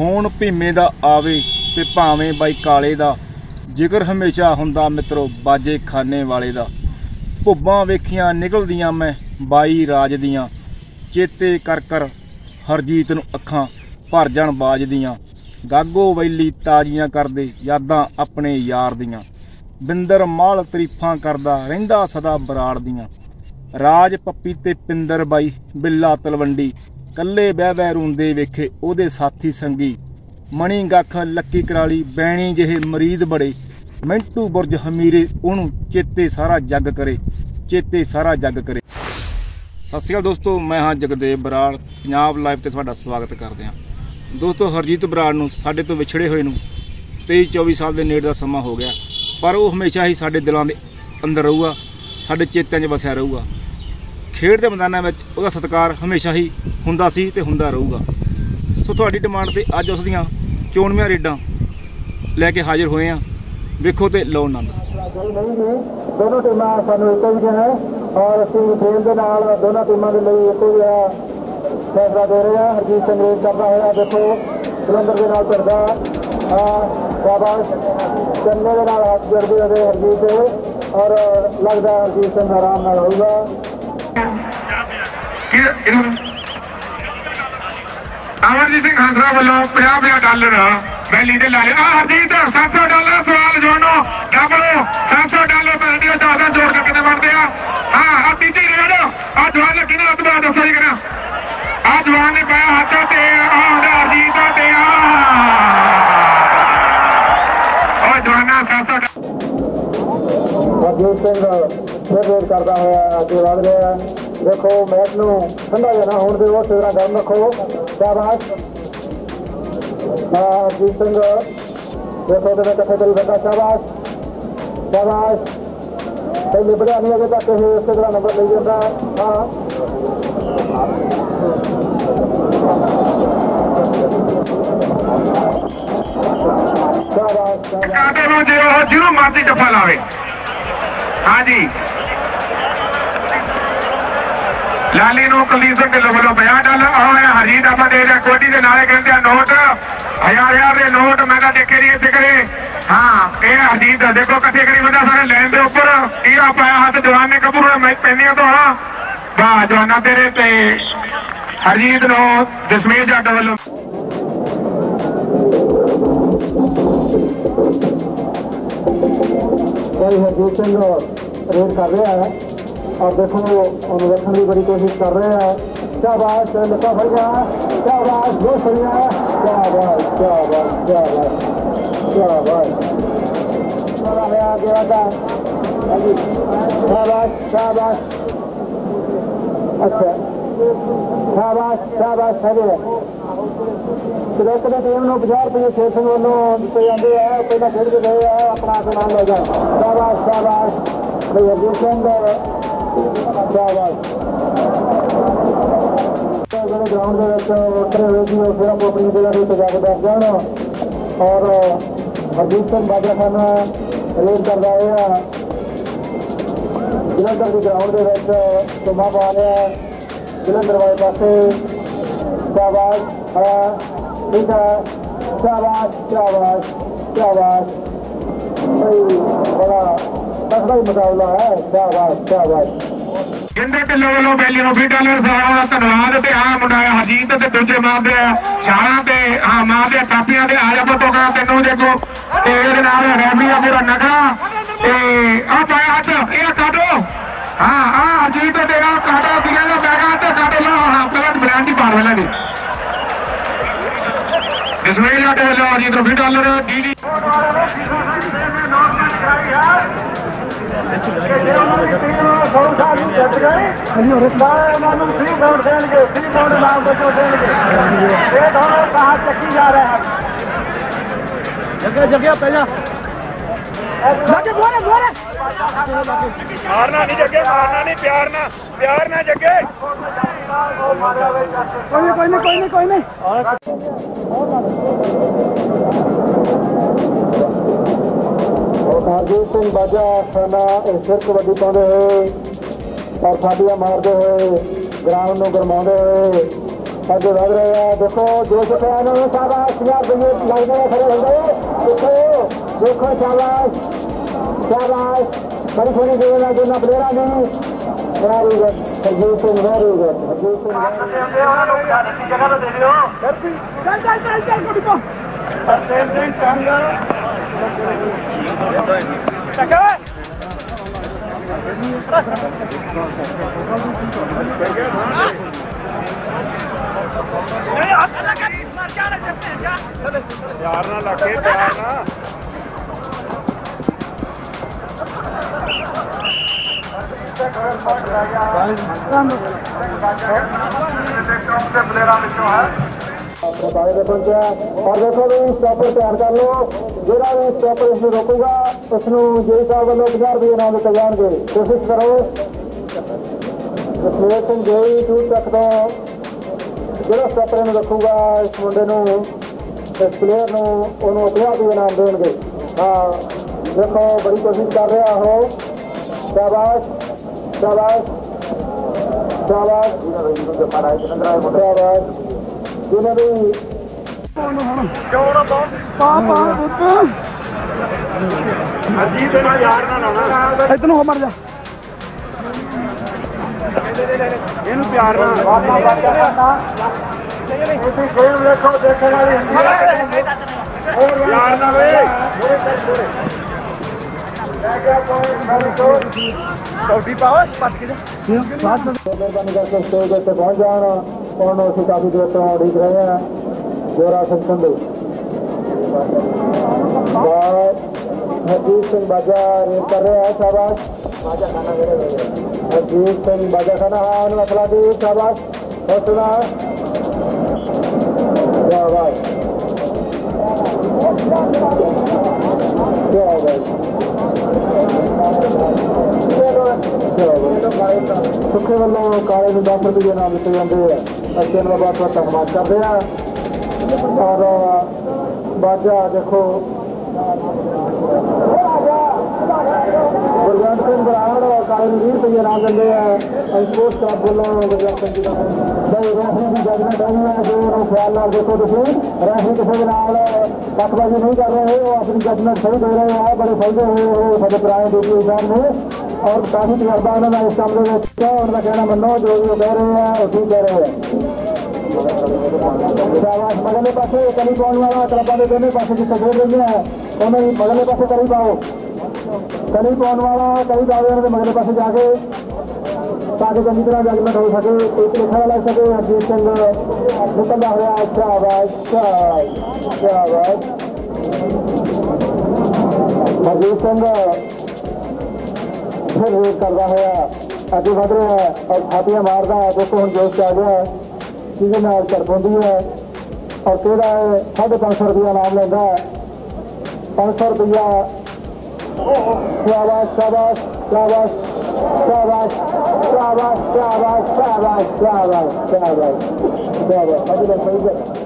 होन भीमे दा आवे ते भावें बाई काले दा, जिकर हमेशा हुंदा मित्रो बाजे खाने वाले दा। भुब्बां वेखियां निकलदियां मैं बाई राज दियां, चेते कर कर हरजीत नूं अखां भर जाण बाज दियां। गागो वैली ताजियां करदे यादां अपने यार दियां, बिंदर माल तरीफां करदा रहिंदा सदा बराड़ दियां। राज पप्पी ते पिंदर बाई बिल्ला तलवंडी, कल्ले बह बह रोंदे वेखे ओहदे साथी संगी। मणी गख लक्की कराली बैणी जिहे मरीद बड़े, मिंटू बुरज हमीरे ओनू चेते सारा जग करे, चेते सारा जग करे। सत श्री अकाल दोस्तों, मैं हाँ जगदेव बरार, पंजाब लाइव ते तुहाडा स्वागत करदे हां। दोस्तों, हरजीत बरार नूं साडे तों विछड़े होए नूं 23-24 साल दे नेड़ दा समां हो गया, पर वो हमेशा ही साडे दिलां दे अंदर रहूगा, साडे चेतियां 'च वसिया रहूगा। खेड के मैदान में उसका सत्कार हमेशा ही हुंदा सी ते हुंदा रहूगा। सो तुहाडी डिमांड ते अज उस दीआं चोणवीआं रेडां लैके हाजिर होए हां, वेखो ते लो आनंद। दोनों टीम सानूं एक ही है और पूरी खेल के नाल दोनों टीमों के लिए एक ही फैसला दे रहे हैं। हरजीत सिंह रेड करता है, देखो जलंधर के नाल चढ़दा शाबाश, चन्ने के नाल हाथ जोड़दे होए हरजीत, और लगता है हरजीत सिंह आराम नाल होऊगा। अमरजीत सिंह हंसरा वालों $50 वैली के लाए। हरजीत $700 सवाल जोड़ो डबलो $700 पैसे ज्यादा जोड़ के कितने बनते हैं। हाँ तीजी रेड आ जवान लगी ना तो मैं दसो जी करा आ जवान ने पाया हाथ से हरजीत से और जवाना $700 फिर रेड करता है, अगे बढ़ रहे हैं। देखो मैच में ठंडा जाना होने दो, उस तरह गर्म रखो। क्या बात हरजीत सिंह, देखो तो कथे दिल बता, शाबाश शाबाश, कहीं लिबड़िया नहीं अगर तक कहीं उस तरह नंबर ले जाता। हाँ शाबाश, जीरो मारती चप्पा लावे। हाँ जी लाली कलीर सिंह ढिलों वालों $50 आया। हरजीत आप दे रहा कोटी के नाले कहते हैं नोट $1000 के नोट मैं देखे नहीं इतने करे। हाँ ये हरजीत देखो कथे करी बता सारे लाइन के उपर यह आप आया हाथ जवान ने कपूर मैं पहनिया तो हाँ वाह जवाना तेरे पे हरजीत नो जसमीत जट वालों। हरजीत सिंह रेड कर रहा है और देखो अनुरक्षण की बड़ी कोशिश कर रहे हैं। क्या बात है, लता भर गया, क्या बात बहुत बढ़िया, क्या बात क्या बात क्या बात क्या बात क्या बात क्या बात। अच्छा क्या बात क्या बात है। सिलेक्टर टीम को ₹50 स्टेशन वालों पे आते हैं, पहला खेल के गए हैं अपना सामान ले जाए। शाबाश शाबाश भाई हरजीत सिंह, शाबाश। जो ग्राउंड उतरे हुए जी फिर आप अपनी जगह पर जाकर बैठ जाना। और हरजीत सिंह बाजाखाना रेड कर रहे हैं जलंधर के ग्राउंड के धुमा पा रहे हैं जलंधर वाले पास। शाबाश ठीक है, शाबाश शाबाश शाबाश, बड़ा तगड़ा मुकाबला है। शाबाश शाबाश जिंदे ढिलों वालों बैली $20 सवाल धन्यवाद। तो हाँ मुंडा हरजीत तो दूजे मार दे छाला से हाँ मार दे कापियां से आ जा पतो का तेनों देखो रैमी का पूरा नगा आ पाया हाथ ये काटो। हाँ हाँ हरजीत तो तेरा काटो दिया बैगा तो काटो लो हाँ प्लेट ब्रांड की पार वाला नहीं $20 डीडी जा रहे हैं जगह जगह पहला मारना नहीं जगह मारना नहीं प्यार ना जगह कोई नहीं हरजीत सिंह बाजाखाना सिर कबड्डी पाते हुए और फाटिया मारते हुए ग्राउंड को गरमा हुए जो लग रहे हैं देखो जो आने में शाबाश लाइन में खड़े हो गए, देखो देखो शाबाश शाबाश बड़ी थोड़ी देना जो प्लेरा नहीं very good Harjeet Singh very good Harjeet Singh यार ना लगे यार ना पहुंचा और देखो भी स्टॉपर तैयार कर लो जोड़ा भी स्टॉपर इसमें रोकूगा उसनों जी साहब वालों इंतजार भी ना लेकर जाएंगे कोशिश करो इसलिए तुम जो ही दूर तक दो जोड़ा स्टॉपर में रखूगा इस मुंडे नू इस प्लेयर नू उन्होंने अपने आप ही नाम देंगे। हाँ देखो बड़ी कोशिश कर रहा हो शाबाश शाबाश शाबाश शाबाश जिन्हें भी इतना हो मर जा इन प्यार देखो देखे सऊदी पावर मेहरबानी करके स्टेज से पहुँच जाना और उसे काफ़ी देर से उड़ीक रहे हैं जोरा सिंह संधु और हरजीत सिंह बाजा रेड कर रहे हैं शाबाश हरजीत सिंह बाजा खाना हाँ उन्होंने असला दी शाबाश और सुना शाबाश सुखे वालों काले में 10 रुपये के नाम लिखे जाते हैं अच्छे ने बहुत बहुत धन्यवाद करते हैं और बाजा देखो गुरजंत सिंह बराड़ और काले में 20 रुपये नाम देते हैं स्पोर्ट्स क्लब वालों गुरजंत सिंह जी का भाई रोशनी की जजमेंट आई है जो ख्याल ना देखो तुम रोशनी किसी पटबाजी नहीं कर रहे हो अपनी जजमेंट सही दे रहे हैं बड़े फैलते हुए हो सारे पुराने ड्यूटी एग्जाम में और काफी तजर्बा उन्होंने इस कमरे में किया उनका कहना मनो जो भी वो कह रहे हैं वो ठीक कह रहे हैं शाबाश मगले पास करीब आने वाला क्लबा के दोनों पास की तस्वीर रही है उन्हें मगले पास करीब आओ करीब आने वाला करीब आवे उन्होंने मगले पास जाके ताकि चंगी तरह जजमेंट हो सके एक लिखा लग सके हरजीत सिंह निकलता हुआ अच्छा आवाज क्या आवाज हरजीत सिंह फिर रेड करता हुआ अगे बढ़ रहा है और छापियाँ मारता है देखो हम जोश से आ गया है चीजें नाल कर पाती है और कहता है 550 रुपया नाम लेता है 500 रुपया शाबाश शाबाश शाबाश शाबाश शाबाश शाबाश शाबाश शाबाश शाबाश शाबाश अभी तक सही है